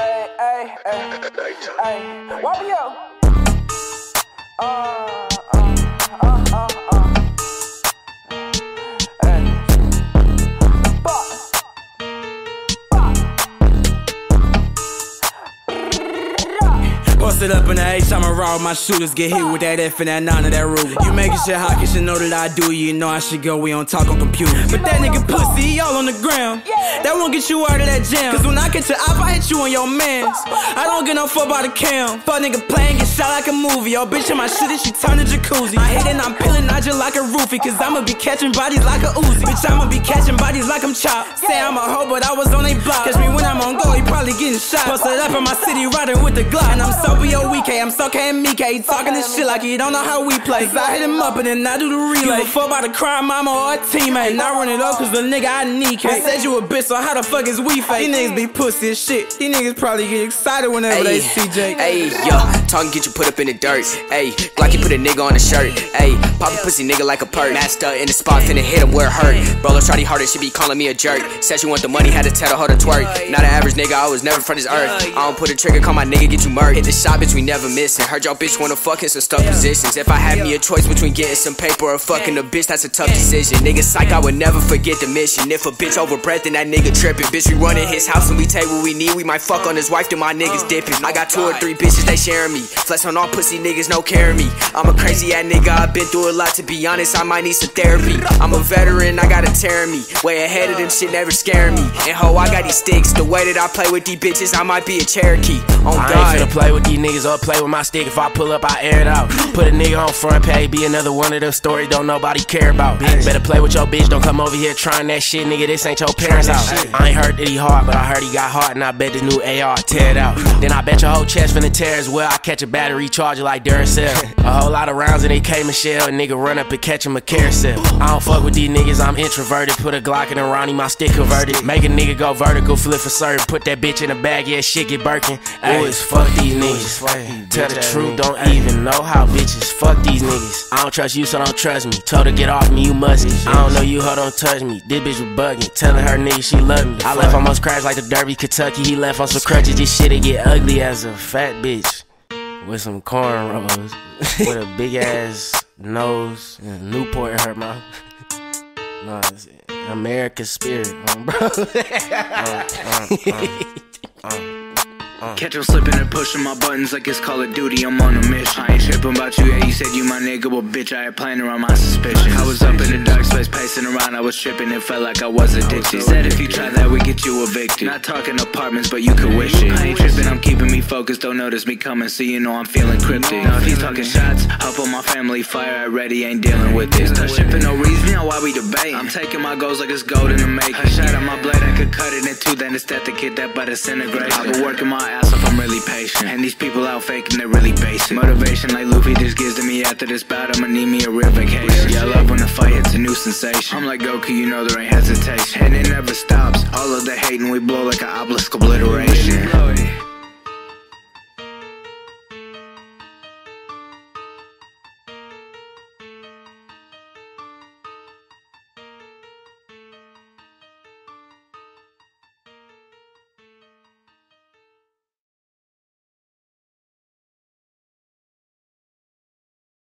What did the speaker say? Ay, YBF. Busted up in the H, I'm a raw, my shooters get hit with that F and that 9 of that ruler. You making shit hot, you should know that I do, you know I should go, we don't talk on computers. But that nigga pussy, he all on the ground, that won't get you out of that jam. Cause when I catch your op, I hit you on your mans, I don't get no fuck by the cam. Fuck nigga playing, get shot like a movie, yo bitch in my shit and she turn to jacuzzi. I hit and I'm peeling, I just like a roofie, cause I'ma be catching bodies like a Uzi. Bitch, I'ma be catching bodies like I'm chopped. Say I'm a hoe, but I was on they block. Catch me when I'm on go, he probably getting shot. Busted up in my city, riding with the Glock, and I'm so B.O.E.K. I'm so K.M.E.K. Talking this shit like you don't know how we play. Cause I hit him up and then I do the relay. Give a fuck about a crime mama or a teammate, and I run it up cause the nigga I need cake. Said you a bitch, so how the fuck is we fake? These niggas be pussy as shit. These niggas probably get excited whenever they see Jake. Ayy, yo, talking get you put up in the dirt. Ayy, Glocky put a nigga on a shirt. Ayy, pop a pussy nigga like a perk. Masked up in the spot, finna hit him where it hurt. Bro, shawty harder, she be calling me a jerk. Said she want the money, had to tell her how to twerk. Not an average nigga, I was never from this earth. I don't put a trigger, call my nigga, get you murked. Shot, bitch, we never missin'. Heard y'all bitch wanna fuck in some stuck positions. If I had me a choice between getting some paper or fucking a bitch, that's a tough decision. Nigga psych, I would never forget the mission. If a bitch over breath, then that nigga trippin'. Bitch, we runnin' his house and we take what we need. We might fuck on his wife, then my niggas dippin'. I got 2 or 3 bitches, they sharing me. Flex on all pussy niggas, no care me. I'm a crazy ass nigga, I've been through a lot. To be honest, I might need some therapy. I'm a veteran, I got a tear in me. Way ahead of them shit, never scaring me. And ho, I got these sticks. The way that I play with these bitches, I might be a Cherokee. On God, to play with these niggas or play with my stick. If I pull up, I air it out. Put a nigga on front page, be another one of them stories don't nobody care about. Bitch, better play with your bitch, don't come over here trying that shit, nigga. This ain't your parents' house. I ain't heard that he hard, but I heard he got hard, and I bet this new AR tear it out. Then I bet your whole chest finna tear as well. I catch a battery charger like Duracell. A whole lot of rounds in they K Michelle, a nigga run up and catch him a carousel. I don't fuck with these niggas, I'm introverted. Put a Glock in a Ronnie, my stick converted. Make a nigga go vertical, flip for certain. Put that bitch in a bag, yeah, shit get Birkin. Ooh, it's fuck these niggas. Tell the truth, don't even know how bitches fuck these niggas. I don't trust you, so don't trust me. Told her get off me, you mustn't. I don't know you, ho, don't touch me. This bitch was bugging, telling her nigga she love me. I left almost crashed like the Derby, Kentucky. He left on some crutches. This shit'll get ugly as a fat bitch with some cornrows, with a big ass nose and a Newport in her mouth. No, it's America's spirit, bro. Catch him slipping and pushing my buttons like it's Call of Duty, I'm on a mission. I ain't tripping about you, yeah, you said you my nigga, well bitch, I ain't playing around my suspicions. I was up in the dark space, pacing around, I was tripping, it felt like I was addicted. Said if you try that, we get you evicted. Not talking apartments, but you could wish it. I ain't tripping, I'm keeping me focused, don't notice me coming, so you know I'm feeling cryptic. Now if he's talking shots, hop on my family, fire already, ain't dealing with this. Not shipping no reason, now why we debate? I'm taking my goals like it's gold in the making. I shot on my blade, I could cut it in 2, then it's that the kid that by disintegration. I've been working my ass off, I'm really patient, and these people out faking, they're really basic. Motivation like Luffy just gives to me. After this bout, I'ma need me a real vacation. Yeah, I love when the fight hits a new sensation. I'm like Goku, you know there ain't hesitation, and it never stops. All of the hating, we blow like an obelisk obliteration.